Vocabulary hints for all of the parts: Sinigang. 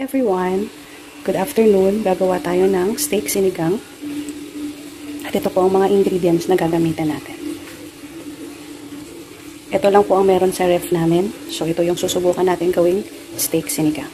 everyone! Good afternoon! Gagawa tayo ng steak sinigang. At ito po ang mga ingredients na gagamitan natin. Ito lang po ang meron sa ref namin. So ito yung susubukan natin gawing steak sinigang.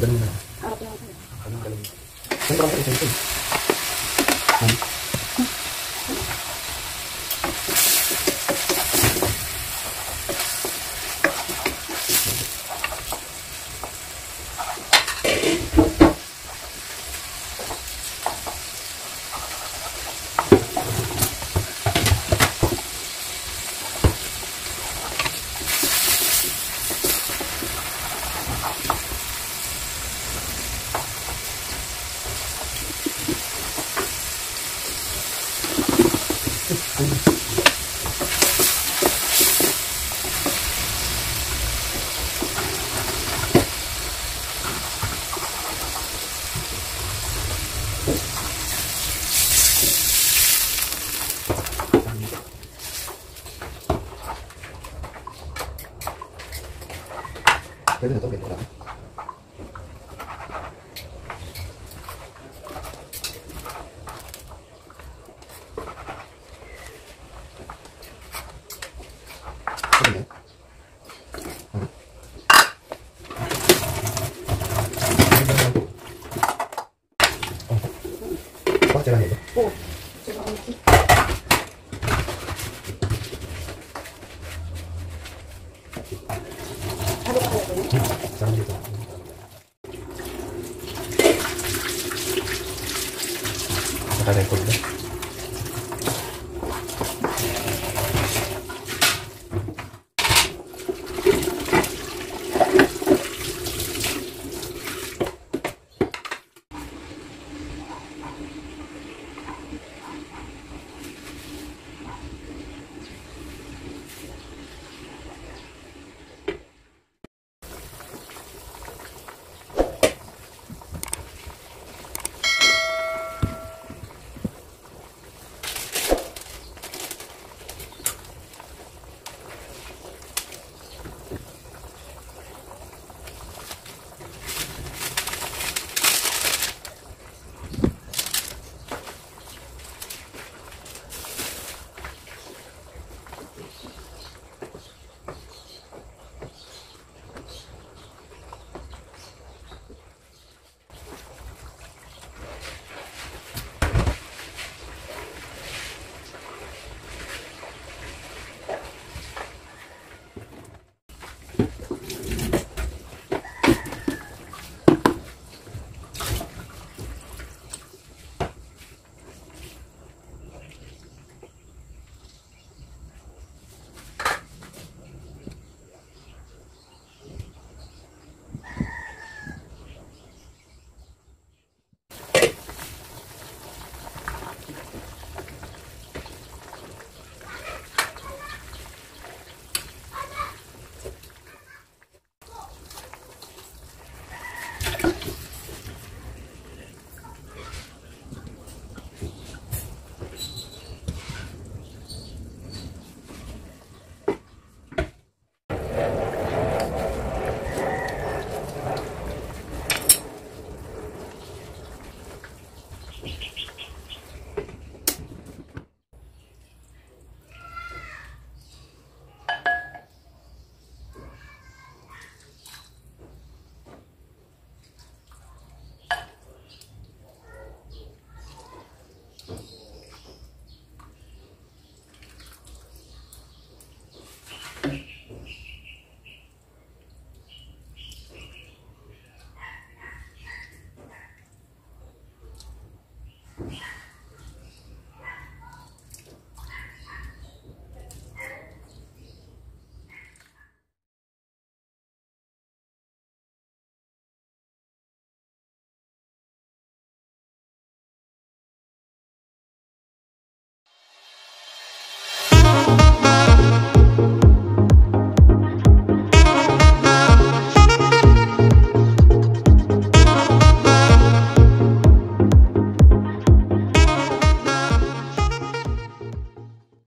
ganun na. Harap lang. Anong galing? Sobrang tayo simple. Pwede na ito, pwede na lang. Pwede na.